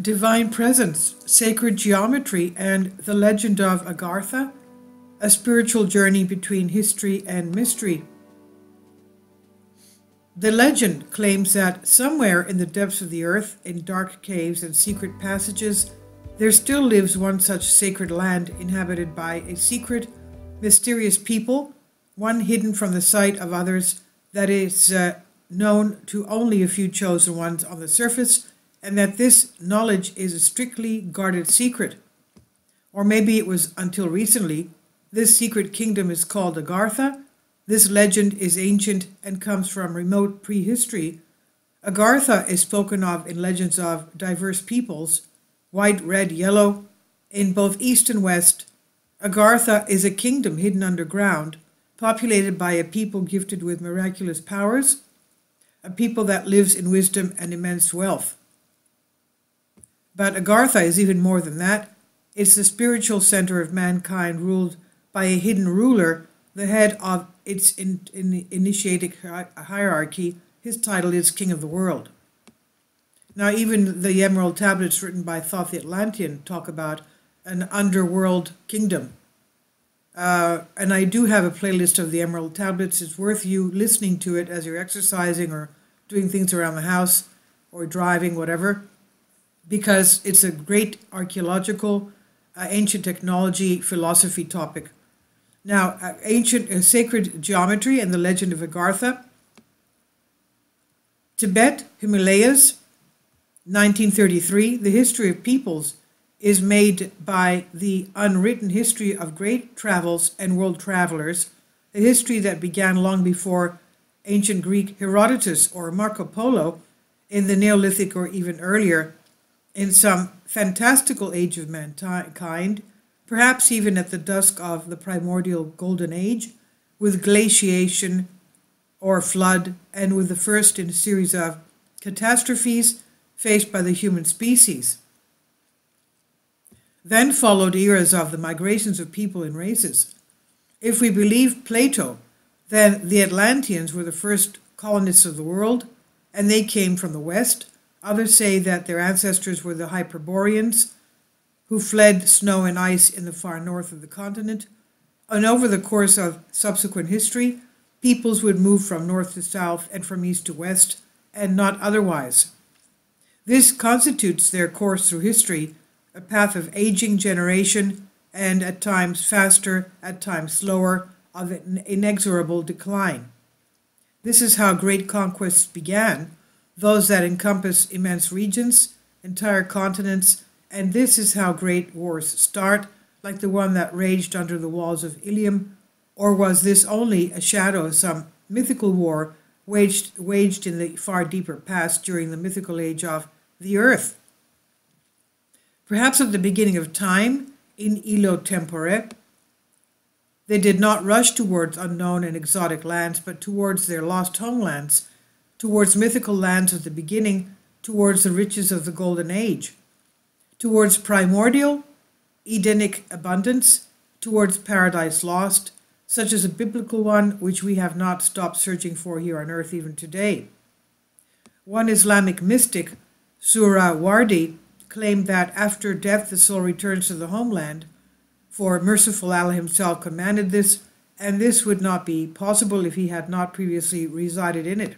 divine presence, sacred geometry, and the legend of Agartha, a spiritual journey between history and mystery. The legend claims that somewhere in the depths of the earth, in dark caves and secret passages, there still lives one such sacred land inhabited by a secret, mysterious people, one hidden from the sight of others, that is known to only a few chosen ones on the surface, and that this knowledge is a strictly guarded secret. Or maybe it was until recently. This secret kingdom is called Agartha. This legend is ancient and comes from remote prehistory. Agartha is spoken of in legends of diverse peoples, white, red, yellow, in both east and west. Agartha is a kingdom hidden underground, populated by a people gifted with miraculous powers, a people that lives in wisdom and immense wealth. But Agartha is even more than that. It's the spiritual center of mankind, ruled by a hidden ruler, the head of its initiatic hierarchy. His title is King of the World. Now, even the Emerald Tablets written by Thoth the Atlantean talk about an underworld kingdom. And I do have a playlist of the Emerald Tablets. It's worth you listening to it as you're exercising or doing things around the house or driving, whatever, because it's a great archaeological, ancient technology, philosophy topic. Now, ancient sacred geometry and the legend of Agartha. Tibet, Himalayas, 1933. The history of peoples is made by the unwritten history of great travels and world travelers, a history that began long before ancient Greek Herodotus or Marco Polo in the Neolithic or even earlier, in some fantastical age of mankind, perhaps even at the dusk of the primordial golden age, with glaciation or flood, and with the first in a series of catastrophes faced by the human species. Then followed eras of the migrations of people and races. If we believe Plato, then the Atlanteans were the first colonists of the world, and they came from the west. Others say that their ancestors were the Hyperboreans, who fled snow and ice in the far north of the continent. And over the course of subsequent history, peoples would move from north to south and from east to west, and not otherwise. This constitutes their course through history, a path of aging generation, and at times faster, at times slower, of an inexorable decline. This is how great conquests began, those that encompass immense regions, entire continents, and this is how great wars start, like the one that raged under the walls of Ilium. Or was this only a shadow of some mythical war waged in the far deeper past during the mythical age of the earth? Perhaps at the beginning of time, in illo tempore, they did not rush towards unknown and exotic lands, but towards their lost homelands, towards mythical lands of the beginning, towards the riches of the golden age, towards primordial, Edenic abundance, towards paradise lost, such as a biblical one which we have not stopped searching for here on earth even today. One Islamic mystic, Surawardi, claimed that after death the soul returns to the homeland, for merciful Allah himself commanded this, and this would not be possible if he had not previously resided in it.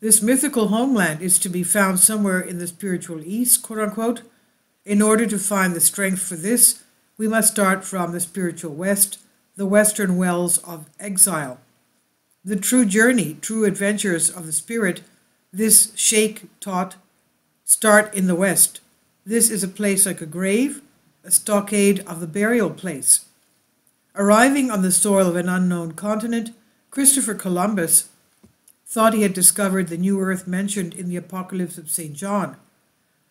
This mythical homeland is to be found somewhere in the spiritual east, quote-unquote. In order to find the strength for this, we must start from the spiritual west, the western wells of exile. The true journey, true adventures of the spirit, this sheikh taught, start in the west. This is a place like a grave, a stockade of the burial place. Arriving on the soil of an unknown continent, Christopher Columbus thought he had discovered the new earth mentioned in the Apocalypse of St. John.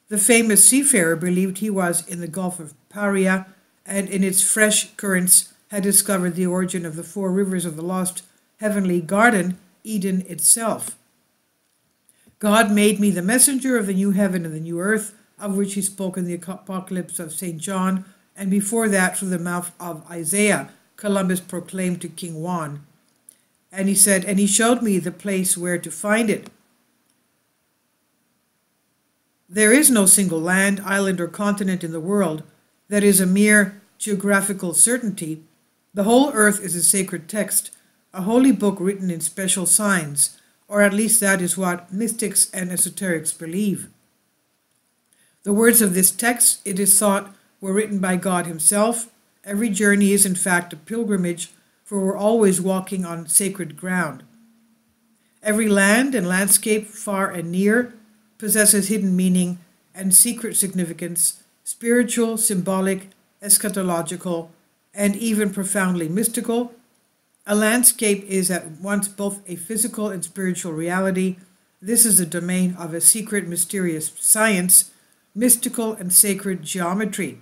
The famous seafarer believed he was in the Gulf of Paria, and in its fresh currents had discovered the origin of the four rivers of the lost heavenly garden, Eden itself. God made me the messenger of the new heaven and the new earth, of which he spoke in the Apocalypse of St. John, and before that through the mouth of Isaiah, Columbus proclaimed to King Juan. And he said, and he showed me the place where to find it. There is no single land, island, or continent in the world that is a mere geographical certainty. The whole earth is a sacred text, a holy book written in special signs, or at least that is what mystics and esoterics believe. The words of this text, it is thought, were written by God himself. Every journey is in fact a pilgrimage, for we're always walking on sacred ground. Every land and landscape, far and near, possesses hidden meaning and secret significance, spiritual, symbolic, eschatological, and even profoundly mystical. A landscape is at once both a physical and spiritual reality. This is the domain of a secret, mysterious science, mystical and sacred geometry,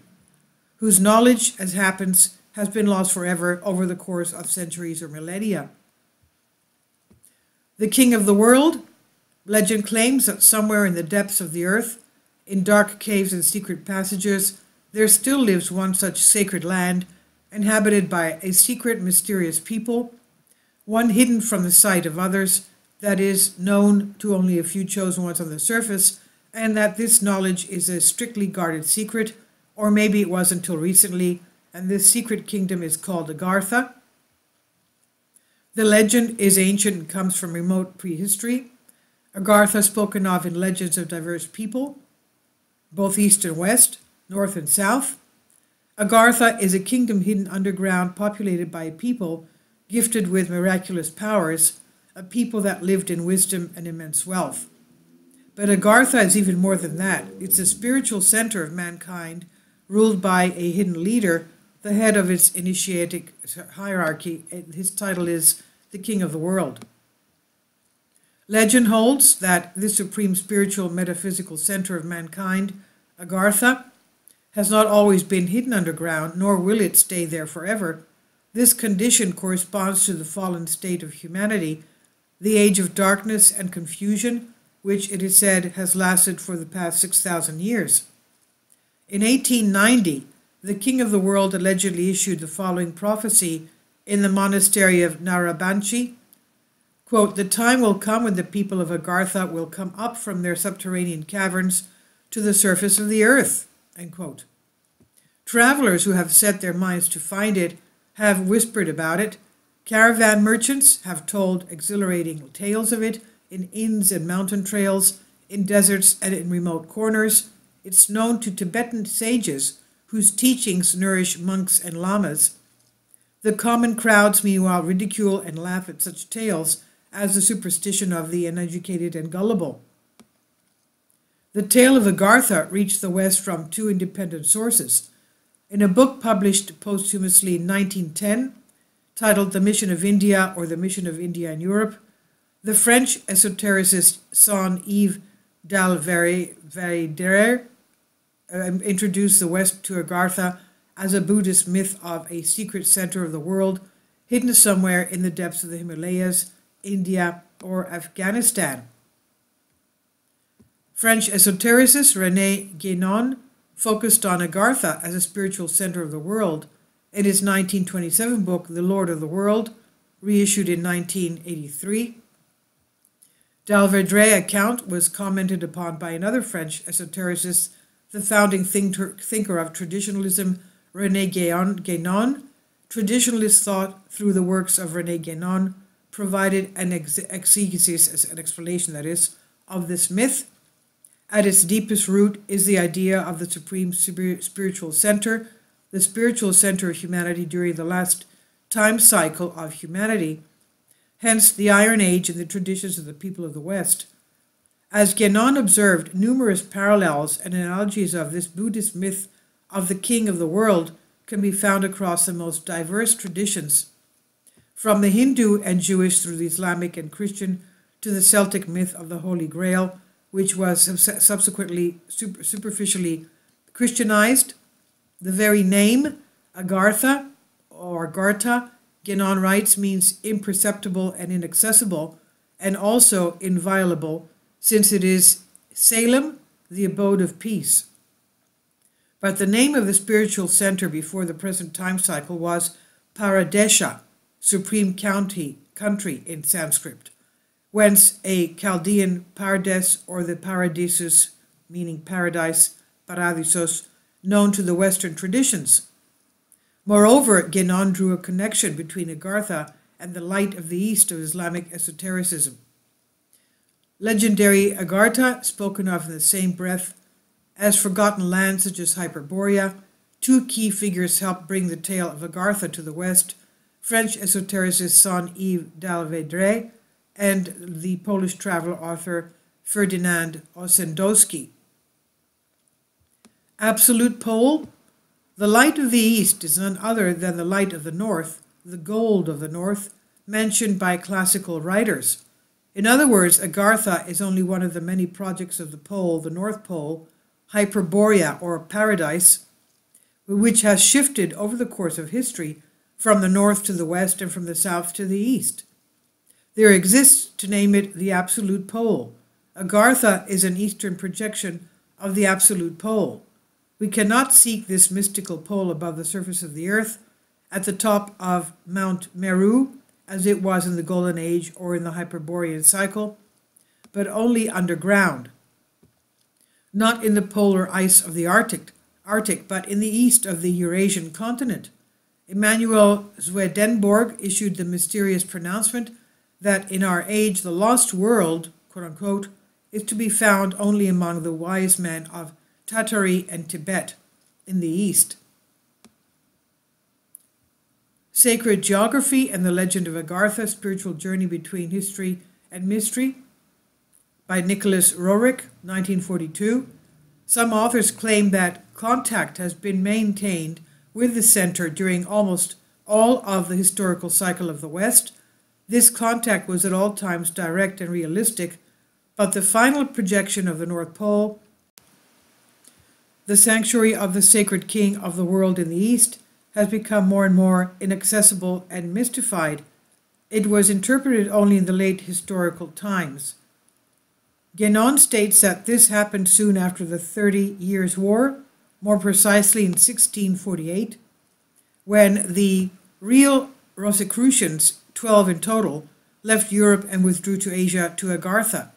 whose knowledge, as happens, has been lost forever over the course of centuries or millennia. The king of the world, legend claims that somewhere in the depths of the earth, in dark caves and secret passages, there still lives one such sacred land, inhabited by a secret, mysterious people, one hidden from the sight of others, that is, known to only a few chosen ones on the surface, and that this knowledge is a strictly guarded secret, or maybe it was until recently, and this secret kingdom is called Agartha. The legend is ancient and comes from remote prehistory. Agartha spoken of in legends of diverse people, both east and west, north and south. Agartha is a kingdom hidden underground, populated by a people gifted with miraculous powers, a people that lived in wisdom and immense wealth. But Agartha is even more than that. It's a spiritual center of mankind, ruled by a hidden leader, the head of its initiatic hierarchy. His title is the King of the World. Legend holds that this supreme spiritual metaphysical center of mankind, Agartha, has not always been hidden underground, nor will it stay there forever. This condition corresponds to the fallen state of humanity, the age of darkness and confusion, which it is said has lasted for the past 6,000 years. In 1890, the king of the world allegedly issued the following prophecy in the monastery of Narabanchi, quote, "The time will come when the people of Agartha will come up from their subterranean caverns to the surface of the earth," end quote. Travelers who have set their minds to find it have whispered about it. Caravan merchants have told exhilarating tales of it, in inns and mountain trails, in deserts and in remote corners. It's known to Tibetan sages whose teachings nourish monks and lamas. The common crowds, meanwhile, ridicule and laugh at such tales as the superstition of the uneducated and gullible. The tale of Agartha reached the West from two independent sources. In a book published posthumously in 1910, titled The Mission of India or The Mission of India in Europe, the French esotericist Saint-Yves d'Alveydre introduced the West to Agartha as a Buddhist myth of a secret center of the world hidden somewhere in the depths of the Himalayas, India, or Afghanistan. French esotericist René Guénon focused on Agartha as a spiritual center of the world in his 1927 book, The Lord of the World, reissued in 1983. D'Alveydre's account was commented upon by another French esotericist, the founding thinker of traditionalism, René Guénon. Traditionalist thought, through the works of René Guénon, provided an exegesis, an explanation that is, of this myth. At its deepest root is the idea of the supreme spiritual center, the spiritual center of humanity during the last time cycle of humanity, hence the Iron Age and the traditions of the people of the West. As Guénon observed, numerous parallels and analogies of this Buddhist myth of the king of the world can be found across the most diverse traditions, from the Hindu and Jewish through the Islamic and Christian to the Celtic myth of the Holy Grail, which was subsequently superficially Christianized. The very name, Agartha, or Agartha, Guénon writes, means imperceptible and inaccessible, and also inviolable, since it is Salem, the abode of peace. But the name of the spiritual center before the present time cycle was Paradesha, supreme country in Sanskrit, whence a Chaldean Pardes or the Paradisus meaning paradise, paradisos, known to the Western traditions. Moreover, Guénon drew a connection between Agartha and the light of the East of Islamic esotericism. Legendary Agartha, spoken of in the same breath as forgotten lands such as Hyperborea, two key figures helped bring the tale of Agartha to the West: French esotericist Saint-Yves d'Alveydre and the Polish traveler author Ferdinand Ossendowski. Absolute pole. The light of the East is none other than the light of the North, the gold of the North, mentioned by classical writers. In other words, Agartha is only one of the many projects of the pole, the North Pole, Hyperborea, or Paradise, which has shifted over the course of history from the north to the west and from the south to the east. There exists, to name it, the absolute pole. Agartha is an eastern projection of the absolute pole. We cannot seek this mystical pole above the surface of the earth, at the top of Mount Meru, as it was in the Golden Age or in the Hyperborean cycle, but only underground, not in the polar ice of the Arctic, but in the east of the Eurasian continent. Emmanuel Swedenborg issued the mysterious pronouncement that in our age the lost world, quote-unquote, is to be found only among the wise men of Tatari and Tibet in the east. Sacred Geography and the Legend of Agartha, Spiritual Journey Between History and Mystery by Nicholas Roerich, 1942. Some authors claim that contact has been maintained with the center during almost all of the historical cycle of the West. This contact was at all times direct and realistic, but the final projection of the North Pole, the sanctuary of the sacred king of the world in the East, has become more and more inaccessible and mystified. It was interpreted only in the late historical times. Guénon states that this happened soon after the 30 Years' War, more precisely in 1648, when the real Rosicrucians, 12 in total, left Europe and withdrew to Asia to Agartha.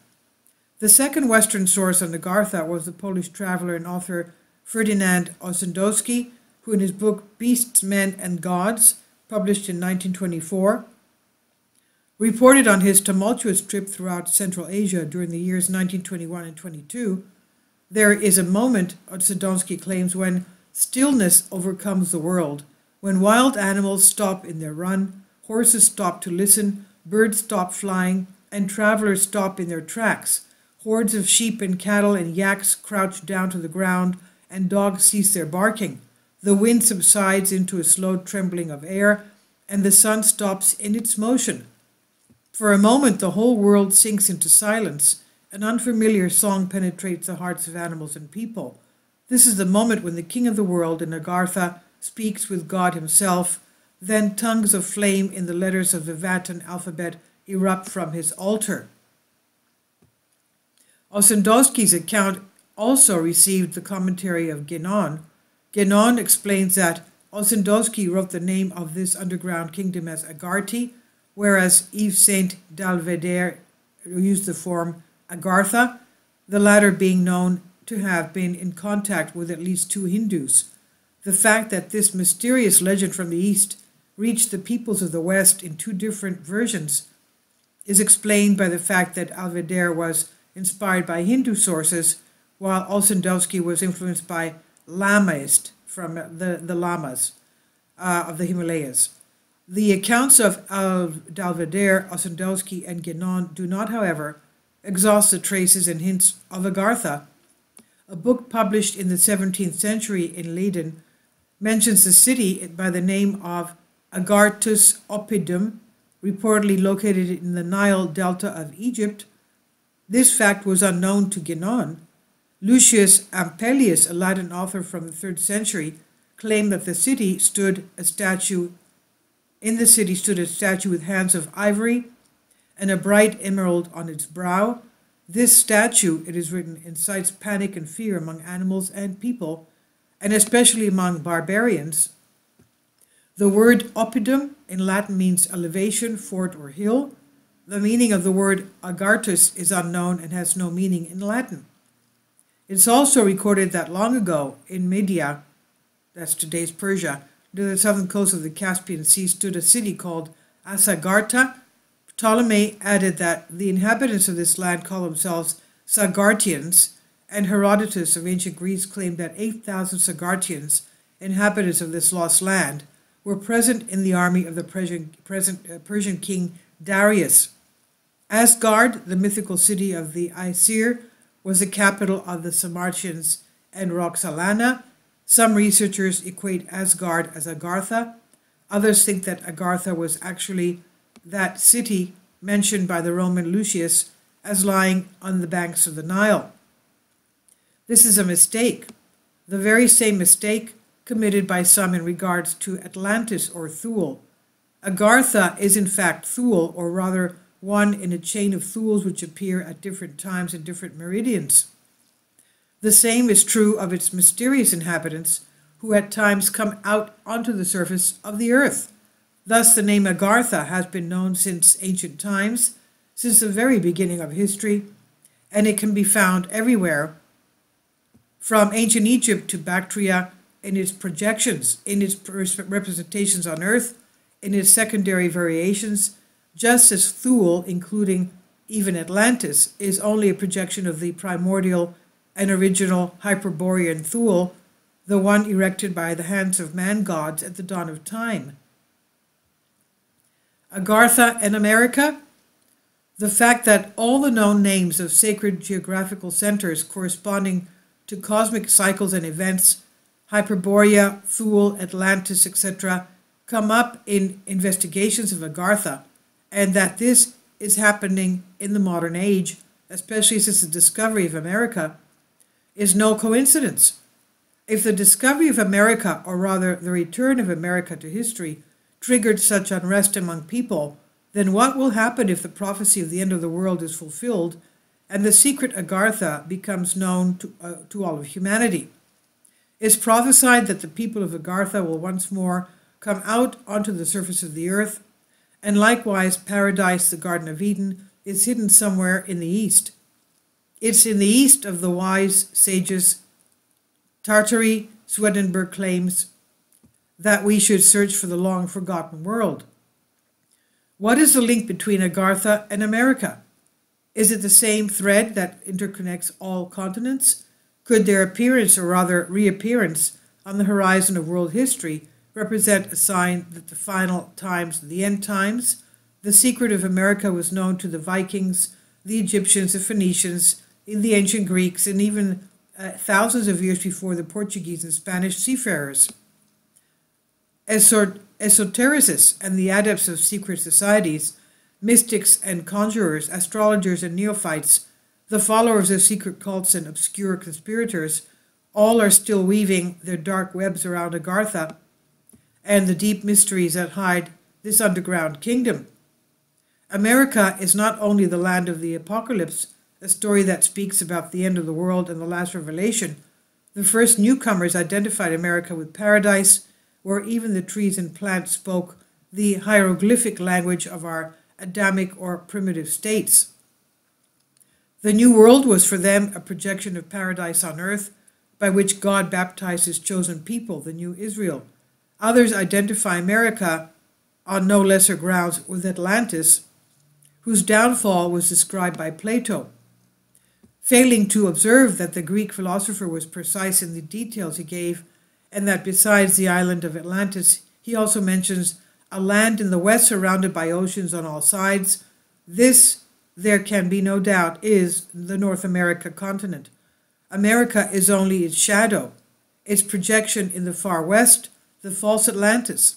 The second Western source on Agartha was the Polish traveler and author Ferdinand Ossendowski, who in his book Beasts, Men, and Gods, published in 1924, reported on his tumultuous trip throughout Central Asia during the years 1921 and 22. There is a moment, Ossendowski claims, when stillness overcomes the world, when wild animals stop in their run, horses stop to listen, birds stop flying, and travelers stop in their tracks. Hordes of sheep and cattle and yaks crouch down to the ground, and dogs cease their barking. The wind subsides into a slow trembling of air, and the sun stops in its motion. For a moment, the whole world sinks into silence. An unfamiliar song penetrates the hearts of animals and people. This is the moment when the king of the world in Agartha speaks with God himself. Then tongues of flame in the letters of the Vatan alphabet erupt from his altar. Ossendowski's account also received the commentary of Guénon. Guénon explains that Ossendowski wrote the name of this underground kingdom as Agarti, whereas Yves Saint d'Alveydre used the form Agartha, the latter being known to have been in contact with at least 2 Hindus. The fact that this mysterious legend from the East reached the peoples of the West in 2 different versions is explained by the fact that Alveydre was inspired by Hindu sources, while Ossendowski was influenced by Lamaist, from the Lamas of the Himalayas. The accounts of d'Alveydre, Ossendowski, and Guénon do not, however, exhaust the traces and hints of Agartha. A book published in the 17th century in Leiden mentions the city by the name of Agartus Oppidum, reportedly located in the Nile Delta of Egypt. This fact was unknown to Guénon. Lucius Ampelius, a Latin author from the 3rd century, claimed that in the city stood a statue with hands of ivory and a bright emerald on its brow. This statue, it is written, incites panic and fear among animals and people, and especially among barbarians. The word oppidum in Latin means elevation, fort, or hill. The meaning of the word agartus is unknown and has no meaning in Latin. It's also recorded that long ago in Media, that's today's Persia, near the southern coast of the Caspian Sea stood a city called Asagarta. Ptolemy added that the inhabitants of this land call themselves Sagartians, and Herodotus of ancient Greece claimed that 8,000 Sagartians, inhabitants of this lost land, were present in the army of the Persian king Darius. Asgard, the mythical city of the Aesir, was the capital of the Sarmatians and Roxolana. Some researchers equate Asgard as Agartha. Others think that Agartha was actually that city mentioned by the Roman Lucius as lying on the banks of the Nile. This is a mistake, the very same mistake committed by some in regards to Atlantis or Thule. Agartha is in fact Thule, or rather one in a chain of Thules which appear at different times in different meridians. The same is true of its mysterious inhabitants, who at times come out onto the surface of the earth. Thus the name Agartha has been known since ancient times, since the very beginning of history, and it can be found everywhere, from ancient Egypt to Bactria, in its projections, in its representations on earth, in its secondary variations, just as Thule, including even Atlantis, is only a projection of the primordial and original Hyperborean Thule, the one erected by the hands of man-gods at the dawn of time. Agartha and America. The fact that all the known names of sacred geographical centers corresponding to cosmic cycles and events, Hyperborea, Thule, Atlantis, etc., come up in investigations of Agartha, and that this is happening in the modern age, especially since the discovery of America, is no coincidence. If the discovery of America, or rather the return of America to history, triggered such unrest among people, then what will happen if the prophecy of the end of the world is fulfilled and the secret Agartha becomes known to all of humanity? It's prophesied that the people of Agartha will once more come out onto the surface of the earth, and likewise Paradise, the Garden of Eden, is hidden somewhere in the east. It's in the east of the wise sages. Tatari, Swedenborg claims that we should search for the long-forgotten world. What is the link between Agartha and America? Is it the same thread that interconnects all continents? Could their appearance, or rather reappearance, on the horizon of world history represent a sign that the final times, the end times, the secret of America was known to the Vikings, the Egyptians, the Phoenicians, the ancient Greeks, and even thousands of years before the Portuguese and Spanish seafarers? Esotericists and the adepts of secret societies, mystics and conjurers, astrologers and neophytes, the followers of secret cults and obscure conspirators, all are still weaving their dark webs around Agartha and the deep mysteries that hide this underground kingdom. America is not only the land of the apocalypse, a story that speaks about the end of the world and the last revelation. The first newcomers identified America with Paradise, where even the trees and plants spoke the hieroglyphic language of our Adamic or primitive states. The New World was for them a projection of Paradise on earth, by which God baptized his chosen people, the New Israel. Others identify America on no lesser grounds with Atlantis, whose downfall was described by Plato. Failing to observe that the Greek philosopher was precise in the details he gave, and that besides the island of Atlantis, he also mentions a land in the west surrounded by oceans on all sides. This, there can be no doubt, is the North America continent. America is only its shadow, its projection in the far west, the false Atlantis.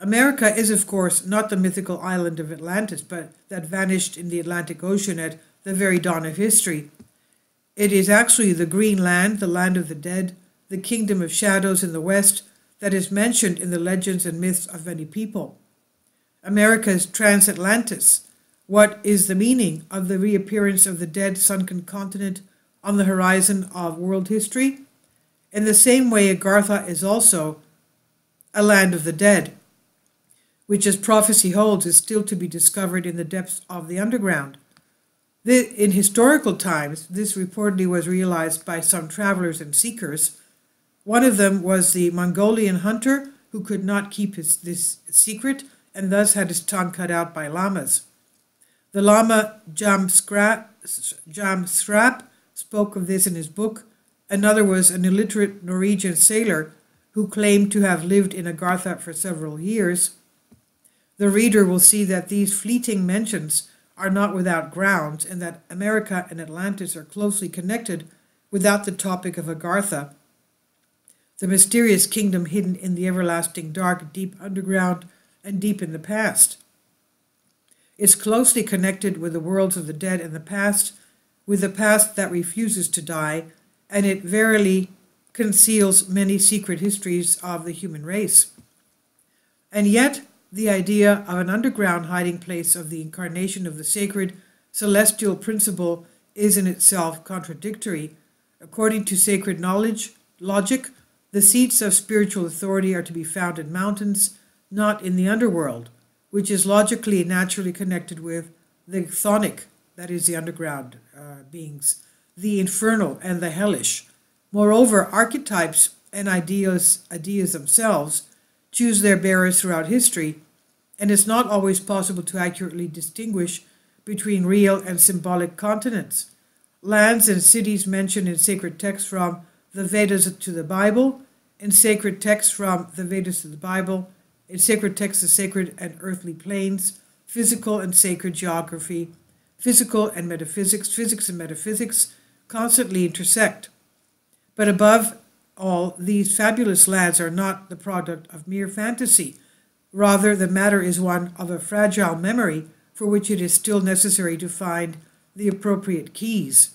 America is, of course, not the mythical island of Atlantis, but that vanished in the Atlantic Ocean at the very dawn of history. It is actually the green land, the land of the dead, the kingdom of shadows in the west that is mentioned in the legends and myths of many people. America is trans-Atlantis. What is the meaning of the reappearance of the dead sunken continent on the horizon of world history? In the same way, Agartha is also a land of the dead, which, as prophecy holds, is still to be discovered in the depths of the underground. In historical times, this reportedly was realized by some travelers and seekers. One of them was the Mongolian hunter who could not keep this secret and thus had his tongue cut out by llamas. The Lama Jamsrap spoke of this in his book. Another was an illiterate Norwegian sailor who claimed to have lived in Agartha for several years. The reader will see that these fleeting mentions are not without grounds, and that America and Atlantis are closely connected without the topic of Agartha, the mysterious kingdom hidden in the everlasting dark, deep underground, and deep in the past. It's closely connected with the worlds of the dead and the past, with the past that refuses to die, and it verily conceals many secret histories of the human race. And yet, the idea of an underground hiding place of the incarnation of the sacred celestial principle is in itself contradictory. According to sacred knowledge, logic, the seats of spiritual authority are to be found in mountains, not in the underworld, which is logically and naturally connected with the chthonic, that is the underground beings, the infernal and the hellish. Moreover, archetypes and ideas themselves choose their bearers throughout history, and it's not always possible to accurately distinguish between real and symbolic continents. Lands and cities mentioned in sacred texts from the Vedas to the Bible, in sacred texts from the Vedas to the Bible, in sacred texts the sacred and earthly planes, physical and sacred geography, physical and metaphysics, physics and metaphysics constantly intersect. But above all, these fabulous lands are not the product of mere fantasy. Rather, the matter is one of a fragile memory for which it is still necessary to find the appropriate keys.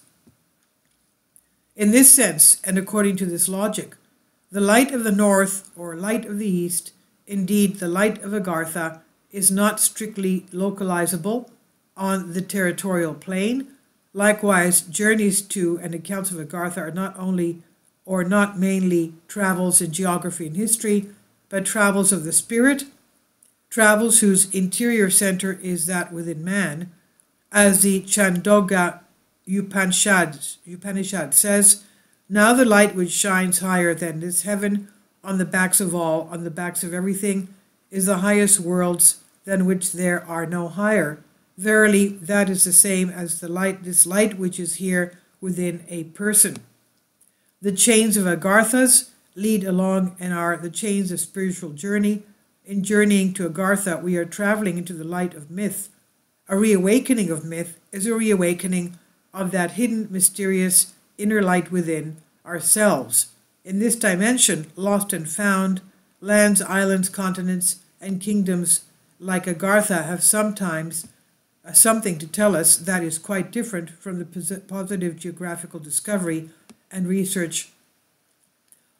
In this sense, and according to this logic, the light of the north or light of the east, indeed the light of Agartha, is not strictly localizable on the territorial plane. Likewise, journeys to and accounts of Agartha are not only or not mainly travels in geography and history, but travels of the spirit, travels whose interior center is that within man. As the Chandogya Upanishad says, "Now the light which shines higher than this heaven, on the backs of all, on the backs of everything, is the highest worlds than which there are no higher. Verily, that is the same as the light, this light which is here within a person." The chains of Agarthas lead along and are the chains of spiritual journey. In journeying to Agartha, we are traveling into the light of myth. A reawakening of myth is a reawakening of that hidden, mysterious inner light within ourselves. In this dimension, lost and found, lands, islands, continents, and kingdoms like Agartha have sometimes something to tell us that is quite different from the positive geographical discovery and research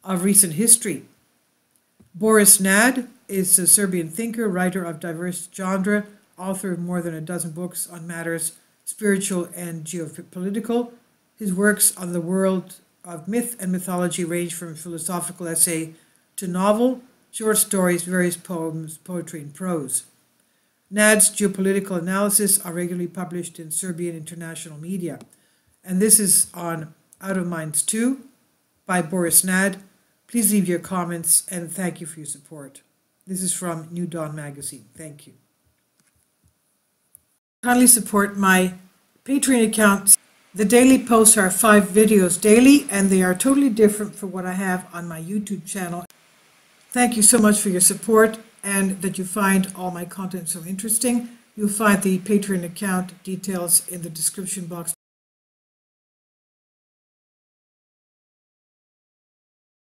of recent history. Boris Nad is a Serbian thinker, writer of diverse genre, author of more than a dozen books on matters spiritual and geopolitical. His works on the world of myth and mythology range from philosophical essay to novel, short stories, various poems, poetry, and prose. Nad's geopolitical analysis are regularly published in Serbian international media, and this is on Out of Minds 2 by Boris Nad. Please leave your comments and thank you for your support. This is from New Dawn Magazine. Thank you. Kindly support my Patreon account. The daily posts are 5 videos daily, and they are totally different from what I have on my YouTube channel. Thank you so much for your support and that you find all my content so interesting. You'll find the Patreon account details in the description box.